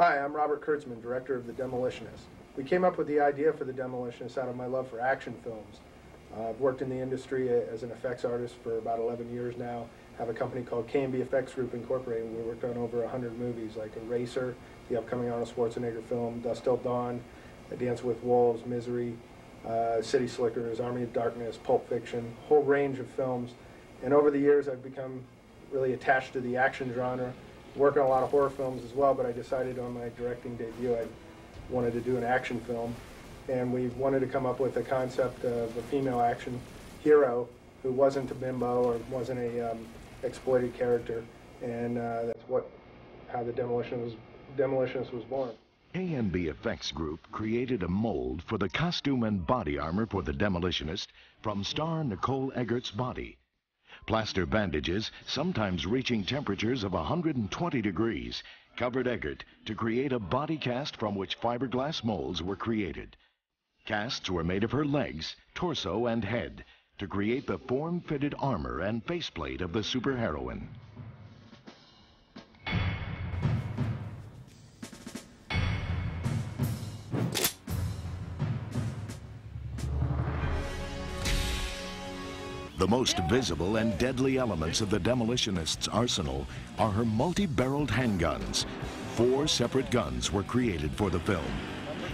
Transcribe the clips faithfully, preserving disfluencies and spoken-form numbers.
Hi, I'm Robert Kurtzman, director of The Demolitionist. We came up with the idea for The Demolitionist out of my love for action films. Uh, I've worked in the industry as an effects artist for about eleven years now. I have a company called K and B F X Group Incorporated. We worked on over one hundred movies like Eraser, the upcoming Arnold Schwarzenegger film, Dusk Till Dawn, A Dance with Wolves, Misery, uh, City Slickers, Army of Darkness, Pulp Fiction, whole range of films. And over the years, I've become really attached to the action genre, work on a lot of horror films as well, but I decided on my directing debut I wanted to do an action film. And we wanted to come up with a concept of a female action hero who wasn't a bimbo or wasn't a um, exploited character. And uh, that's what how the demolition was, Demolitionist was born. K and B Effects Group created a mold for the costume and body armor for the Demolitionist from star Nicole Eggert's body. Plaster bandages, sometimes reaching temperatures of one hundred twenty degrees, covered Eggert to create a body cast from which fiberglass molds were created. Casts were made of her legs, torso, and head to create the form-fitted armor and faceplate of the superheroine. The most visible and deadly elements of the Demolitionist's arsenal are her multi-barreled handguns. Four separate guns were created for the film.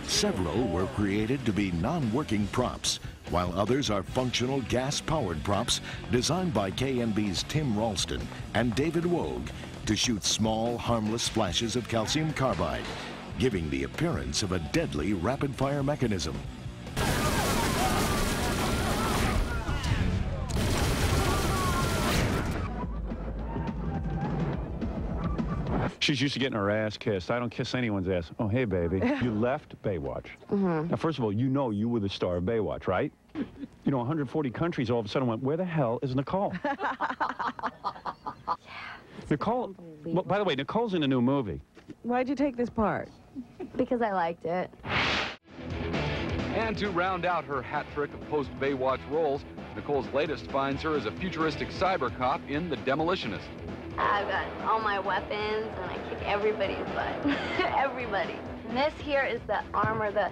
Several were created to be non-working props, while others are functional gas-powered props designed by K and B's Tim Ralston and David Wogue to shoot small, harmless flashes of calcium carbide, giving the appearance of a deadly rapid-fire mechanism. She's used to getting her ass kissed. I don't kiss anyone's ass. Oh, hey, baby. You left Baywatch. Mm-hmm. Now, first of all, you know you were the star of Baywatch, right? You know, one hundred forty countries all of a sudden went, where the hell is Nicole? Yes, Nicole, well, by the way, Nicole's in a new movie. Why'd you take this part? Because I liked it. And to round out her hat trick of post-Baywatch roles, Nicole's latest finds her as a futuristic cyber cop in The Demolitionist. I've got all my weapons, and I kick everybody's butt. Everybody. And this here is the armor, the,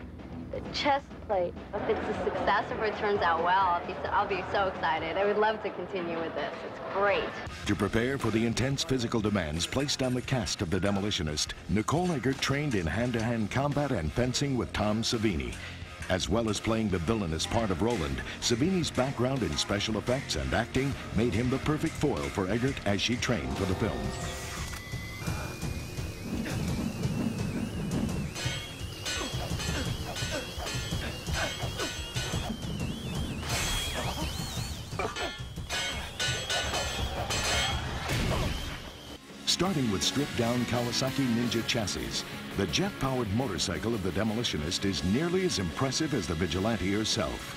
the chest plate. If it's a success, if it turns out well, I'll be, so, I'll be so excited. I would love to continue with this. It's great. To prepare for the intense physical demands placed on the cast of The Demolitionist, Nicole Eggert trained in hand-to-hand combat and fencing with Tom Savini. As well as playing the villainous part of Roland, Savini's background in special effects and acting made him the perfect foil for Eggert as she trained for the film. Starting with stripped-down Kawasaki Ninja chassis, the jet-powered motorcycle of the Demolitionist is nearly as impressive as the Vigilante herself.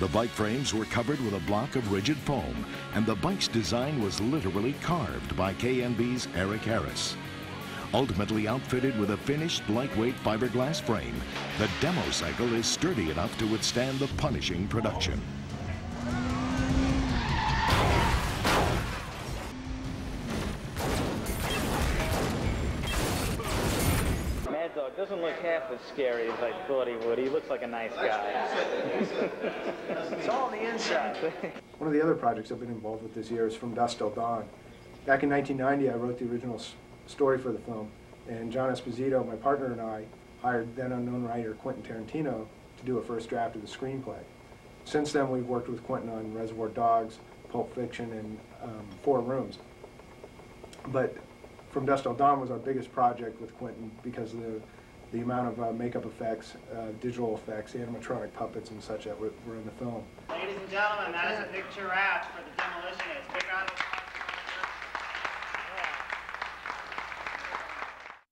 The bike frames were covered with a block of rigid foam, and the bike's design was literally carved by K and B's Eric Harris. Ultimately outfitted with a finished, lightweight fiberglass frame, the Democycle is sturdy enough to withstand the punishing production. Doesn't look half as scary as I thought he would. He looks like a nice guy. It's all on the inside. One of the other projects I've been involved with this year is From Dusk Till Dawn. Back in nineteen ninety, I wrote the original story for the film, and John Esposito, my partner, and I hired then-unknown writer Quentin Tarantino to do a first draft of the screenplay. Since then, we've worked with Quentin on Reservoir Dogs, Pulp Fiction, and um, Four Rooms. But From Dusk Till Dawn was our biggest project with Quentin because of the the amount of uh, makeup effects, uh, digital effects, animatronic puppets and such that were, were in the film. Ladies and gentlemen, that is a big wrap for The Demolitionist. Big round of